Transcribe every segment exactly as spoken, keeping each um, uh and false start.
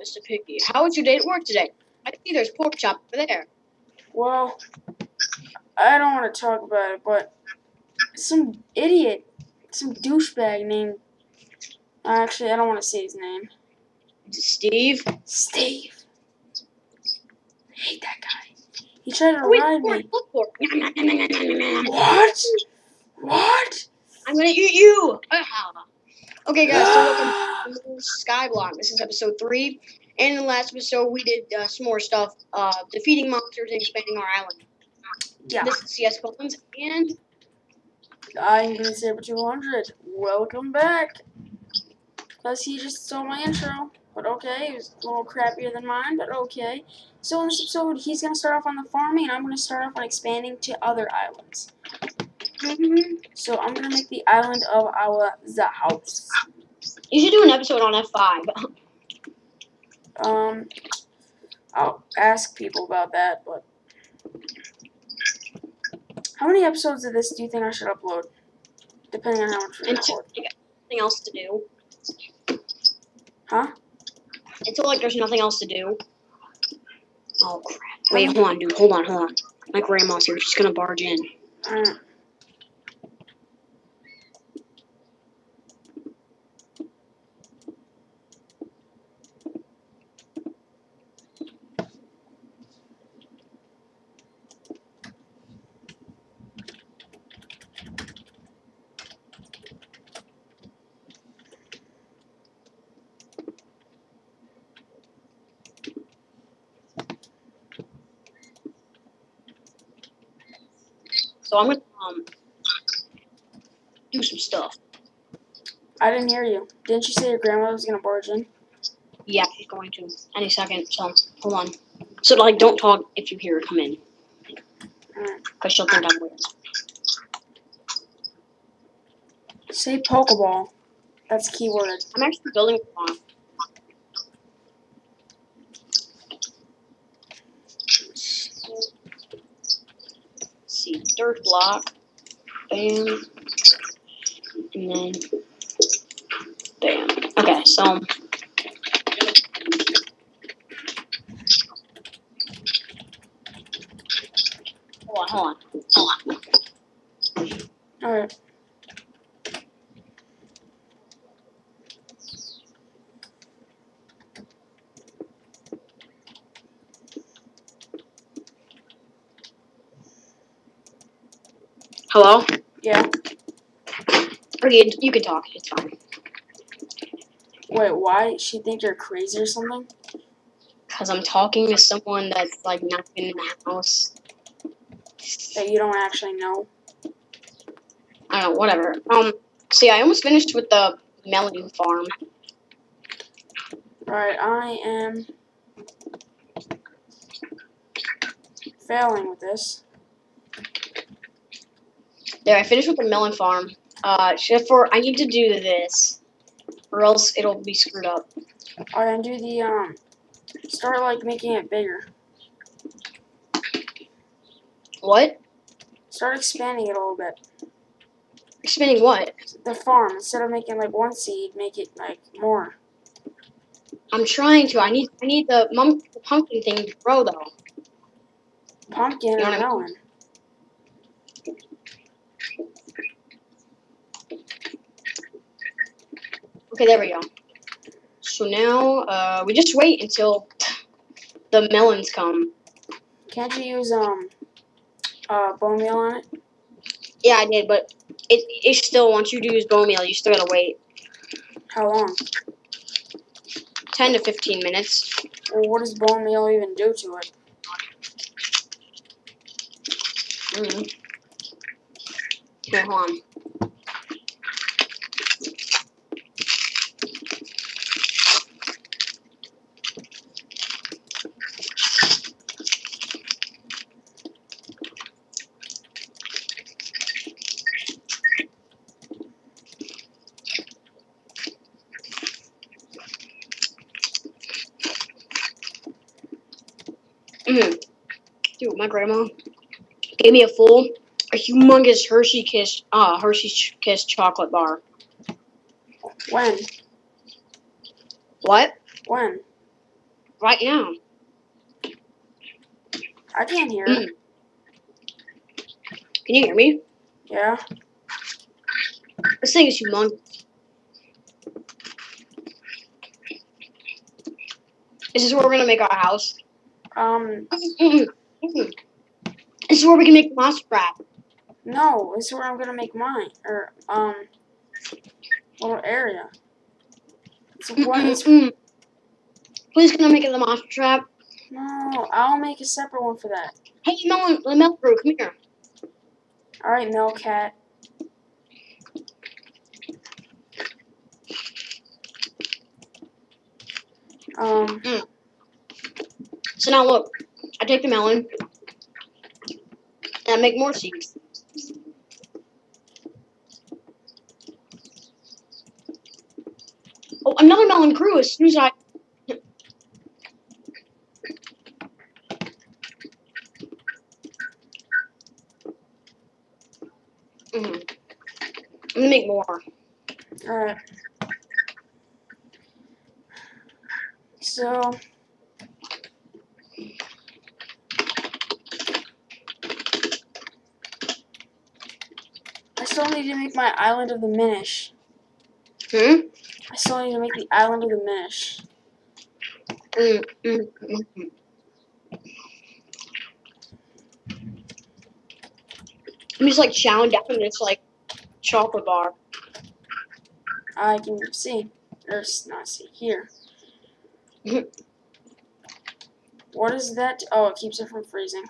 Mister Piggy. How was your day at work today? I see there's pork chop over there. Well, I don't want to talk about it, but some idiot, some douchebag named... Actually, I don't want to say his name. Steve? Steve. I hate that guy. He tried to oh, wait, ride pork, me. Look, pork. What? What? I'm going to eat you. Okay, guys, so welcome to Skyblock. This is episode three. And in the last episode, we did uh, some more stuff, uh, defeating monsters and expanding our island. Yeah. This is C S Collins, and... I'm Greensabr two hundred. Welcome back. Plus, he just stole my intro. But okay, it was a little crappier than mine, but okay. So in this episode, he's going to start off on the farming, and I'm going to start off on expanding to other islands. Mm-hmm. So I'm going to make the island of our the house. You should do an episode on F five. Um, I'll ask people about that, but... How many episodes of this do you think I should upload? Depending on how much we record. I got nothing else to do. Huh? It's all like there's nothing else to do. Oh, crap. Wait, hold on, dude. Hold on, hold on. My grandma's here. She's gonna barge in. Alright. So I'm gonna um do some stuff. I didn't hear you. Didn't you say your grandma was gonna barge in? Yeah, she's going to any second. So hold on. So like, don't talk if you hear her come in, because she'll think I'm weird. Say Pokeball. That's a key word. I'm actually building a farm. Dirt block, bam, and then bam. Okay, so hold on, hold on, hold on. All right. Hello? Yeah. Okay, you can talk. It's fine. Wait, why? She think you're crazy or something? Because I'm talking to someone that's, like, not in the house. That you don't actually know? I don't know, whatever. Um, see, I almost finished with the melon farm. Alright, I am... failing with this. There, I finished with the melon farm. Uh, except for I need to do this, or else it'll be screwed up. All right, and do the um, start like making it bigger. What? Start expanding it a little bit. Expanding what? The farm. Instead of making like one seed, make it like more. I'm trying to. I need. I need the, mum the pumpkin thing to grow though. Pumpkin, you know, and melon. What I mean? Okay, there we go. So now, uh, we just wait until the melons come. Can't you use, um, uh, bone meal on it? Yeah, I did, but it, it still, once you do use bone meal, you still gotta wait. How long? ten to fifteen minutes. Well, what does bone meal even do to it? Mm. Okay, hold on. Dude, my grandma gave me a full, a humongous Hershey Kiss, ah, uh, Hershey Kiss chocolate bar. When? What? When? right now. I can't hear mm. it. Can you hear me? Yeah. This thing is humongous. Is this where we're gonna make our house? Um. Mm-hmm. Mm-hmm. This is where we can make Minecraft. No, this is where I'm gonna make mine or um little area. It's mm-hmm. one. It's mm-hmm. Please, can I make it the monster trap? No, I'll make a separate one for that. Hey, Melon, Melon, come here. All right, Melcat. Um. Mm. So now look, I take the melon and I make more seeds. Oh, another melon grew as soon as I. I'm gonna make more. Alright. So. I still need to make my island of the Minish. Hmm? I still need to make the island of the Minish. Mm, mm, mm, mm. I'm just like chowing down and it's like. Chocolate bar. I can see. Or not see. Here. What is that? Oh, it keeps it from freezing.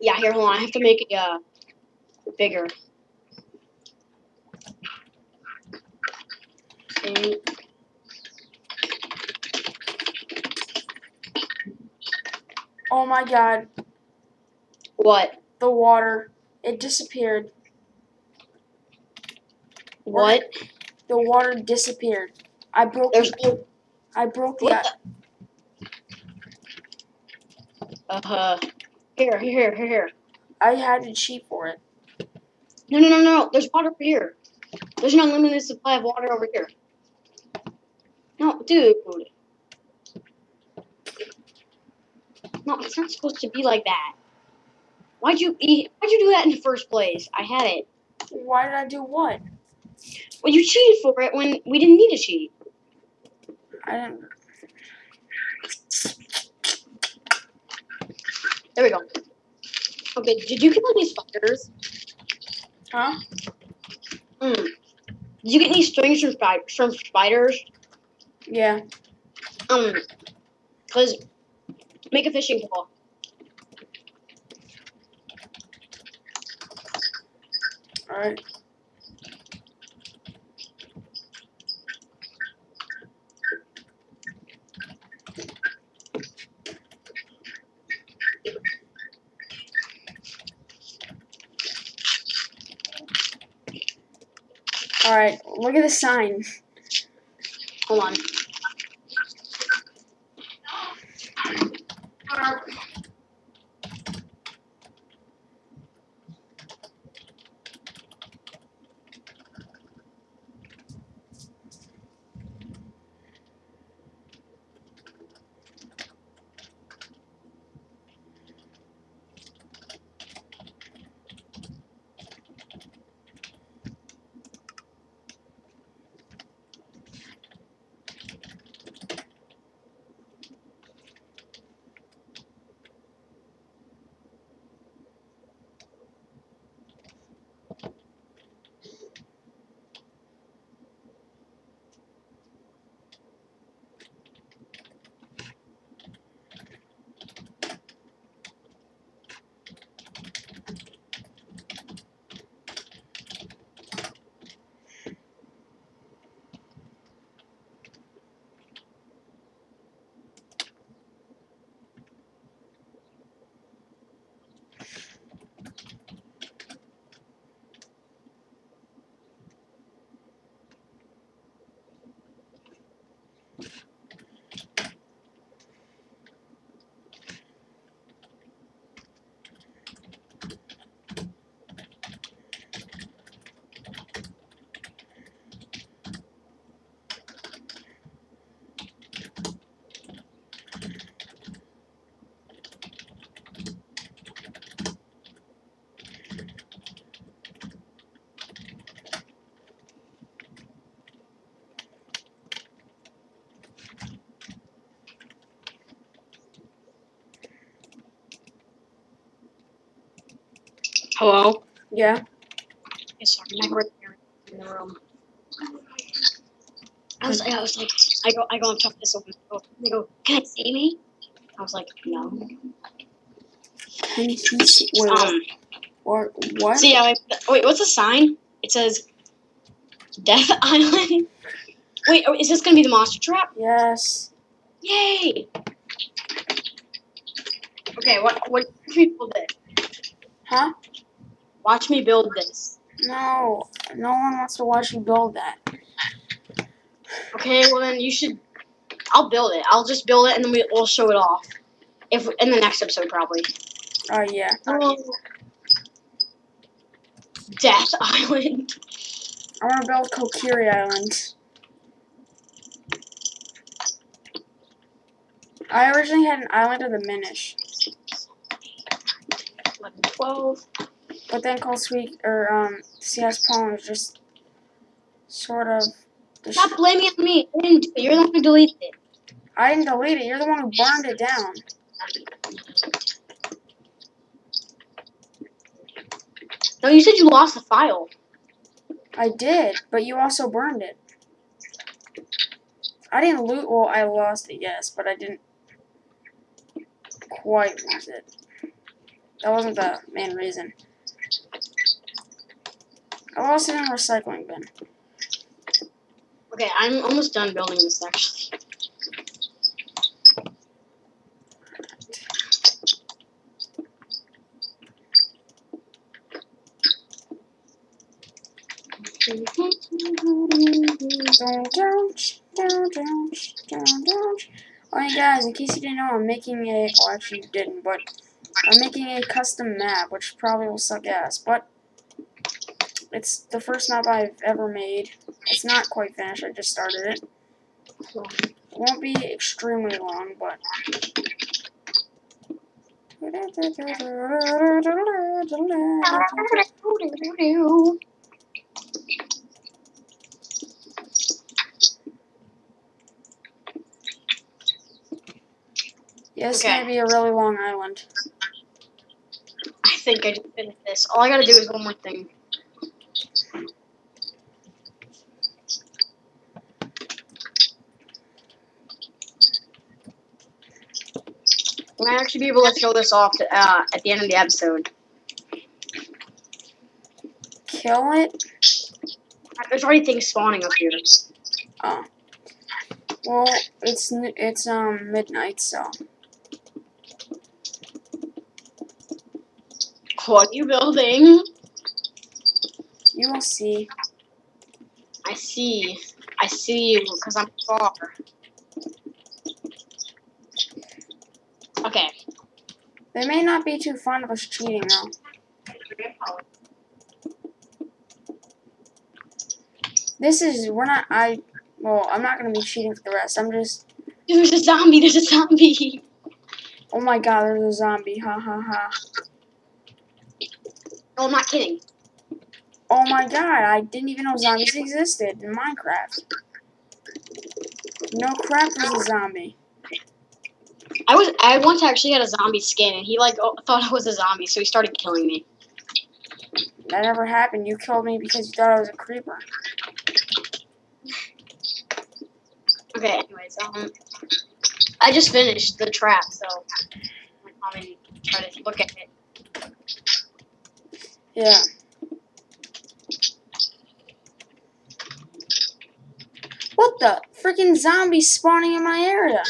Yeah, here, hold on. I have to make it uh, bigger. Okay. Oh my god. What? The water. It disappeared. What? The water disappeared. I broke There's the, no... I broke that. Uh-huh. Here, here, here, here. I had to cheat for it. No, no, no, no. There's water over here. There's an unlimited supply of water over here. No, dude. No, it's not supposed to be like that. Why'd you eat? Why'd you do that in the first place? I had it. Why did I do what? Well, you cheated for it when we didn't need to cheat. I don't know. There we go. Okay, did you get any spiders? Huh? Hmm. Did you get any strings from, spi from spiders? Yeah. Um, cause make a fishing pole. All right. Alright, look at the sign. Hold on. Hello? Yeah? Yes, I'm right here in the room. I was, I was like, I go, I go on top of this open. They go, can it see me? I was like, no. Can you see? Wait, um, or what? See, I, wait, what's the sign? It says, Death Island? Wait, is this gonna be the monster trap? Yes. Yay! Okay, what, what did you build this? Huh? Watch me build this. No, no one wants to watch you build that. Okay, well then you should. I'll build it. I'll just build it and then we will show it off. If in the next episode probably. Oh uh, yeah. Um, Death Island. I want to build Kokiri Island. I originally had an island of the Minish. eleven, twelve. But then Cold Sweet or um C S Collins just sort of. Stop blaming me. I didn't do it. You're the one who deleted it. I didn't delete it. You're the one who burned it down. No, you said you lost the file. I did, but you also burned it. I didn't loot. Well, I lost it, yes, but I didn't quite lose it. That wasn't the main reason. I lost it in a recycling bin. Okay, I'm almost done building this, actually. Oh, yeah, guys, in case you didn't know, I'm making a... Oh, actually, you didn't, but... I'm making a custom map, which probably will suck ass, but... It's the first map I've ever made. It's not quite finished, I just started it. It won't be extremely long, but... Yeah, it's okay. Gonna be a really long island. I think I just finished this. All I gotta do is one more thing. I might actually be able to show this off to, uh, at the end of the episode. Kill it? There's already things spawning up here. Oh. Well, it's it's um midnight, so. What are you building? You will see. I see. I see you because I'm far. Okay. They may not be too fond of us cheating, though. This is, we're not, I, well, I'm not going to be cheating for the rest. I'm just. There's a zombie, there's a zombie. Oh my god, there's a zombie, ha ha ha. No, I'm not kidding. Oh my god, I didn't even know zombies existed in Minecraft. No crap, there's a zombie. I was I once actually had a zombie skin, and he like oh, thought I was a zombie, so he started killing me. That never happened. You killed me because you thought I was a creeper. Okay. Anyways, um, I just finished the trap, so I'm gonna try to look at it. Yeah. What the freaking zombie spawning in my area?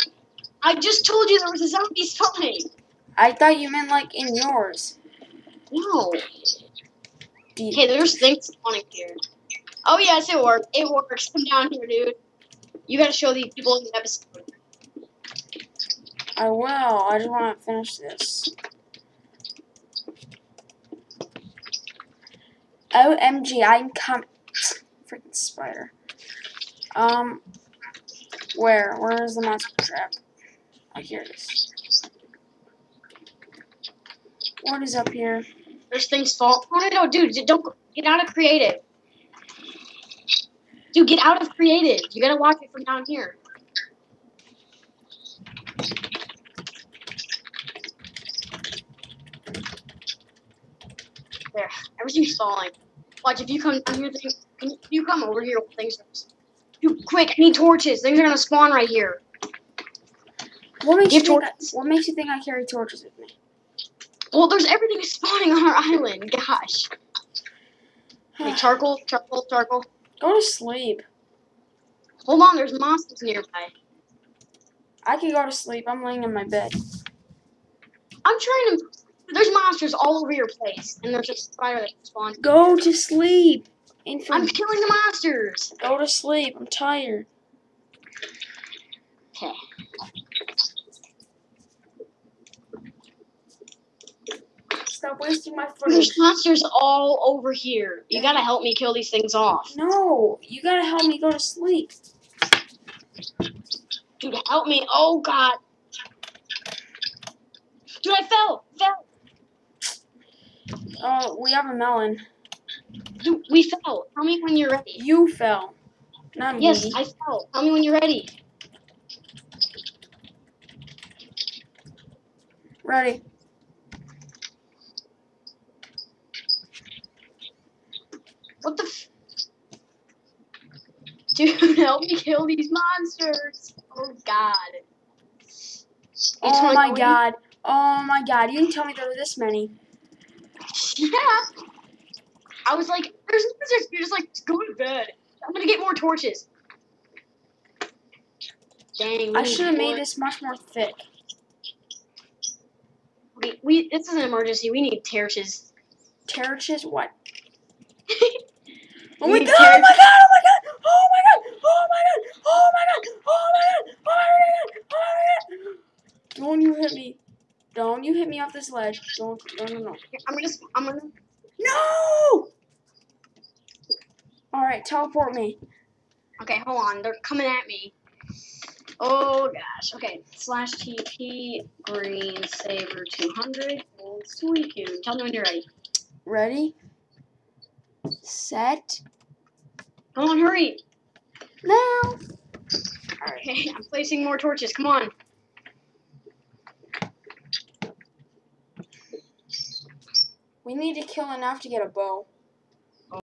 I just told you there was a zombie spawning. I thought you meant like in yours. No. Dude. Hey, there's things spawning here. Oh yes, it works. It works. Come down here, dude. You gotta show these people in the episode. I will. I just want to finish this. O M G! I'm coming. Freaking spider. Um, where? Where is the monster trap? I hear this. What is up here? There's things fall. Oh no, no, dude, don't get out of creative. Dude, get out of creative. You gotta watch it from down here. there. Everything's falling. Watch, if you come down here, things, can you, you come over here, things are... Dude, quick, I need torches. Things are gonna spawn right here. What makes, you think I, what makes you think I carry torches with me? Well, there's everything spawning on our island. Gosh. Hey, charcoal, charcoal, charcoal. Go to sleep. Hold on, there's monsters nearby. I can go to sleep. I'm laying in my bed. I'm trying to... There's monsters all over your place, and there's a spider that spawns. Go to sleep. Infant. I'm killing the monsters. Go to sleep. I'm tired. Okay. Stop wasting my footage. There's monsters all over here. You gotta help me kill these things off. No, you gotta help me go to sleep. Dude, help me. Oh, God. Dude, I fell. Fell. Oh, we have a melon. Dude, we fell. Tell me when you're ready. You fell. Not me. Yes, I fell. Tell me when you're ready. Ready. What the f... Dude, help me kill these monsters. Oh, God. Oh, my God. Oh, my God. You didn't tell me there were this many. Yeah. I was like, there's monsters. You're just like, go to bed. I'm going to get more torches. Dang. I should have made this much more thick. Okay, we, this is an emergency. We need torches. Torches? What? Oh my God! Oh my God! Oh my God! Oh my God! Oh my God! Oh my God! Oh my God! Oh my God! Oh my God! Don't you hit me! Don't you hit me off this ledge! Don't! No! No! No! I'm gonna. I'm gonna. No! All right, teleport me. Okay, hold on. They're coming at me. Oh gosh. Okay. Slash T P Greensabr two hundred. Sweet. Tell me when you're ready. Ready. Set. Come on, hurry. Now. Alright, okay, I'm placing more torches. Come on. We need to kill enough to get a bow.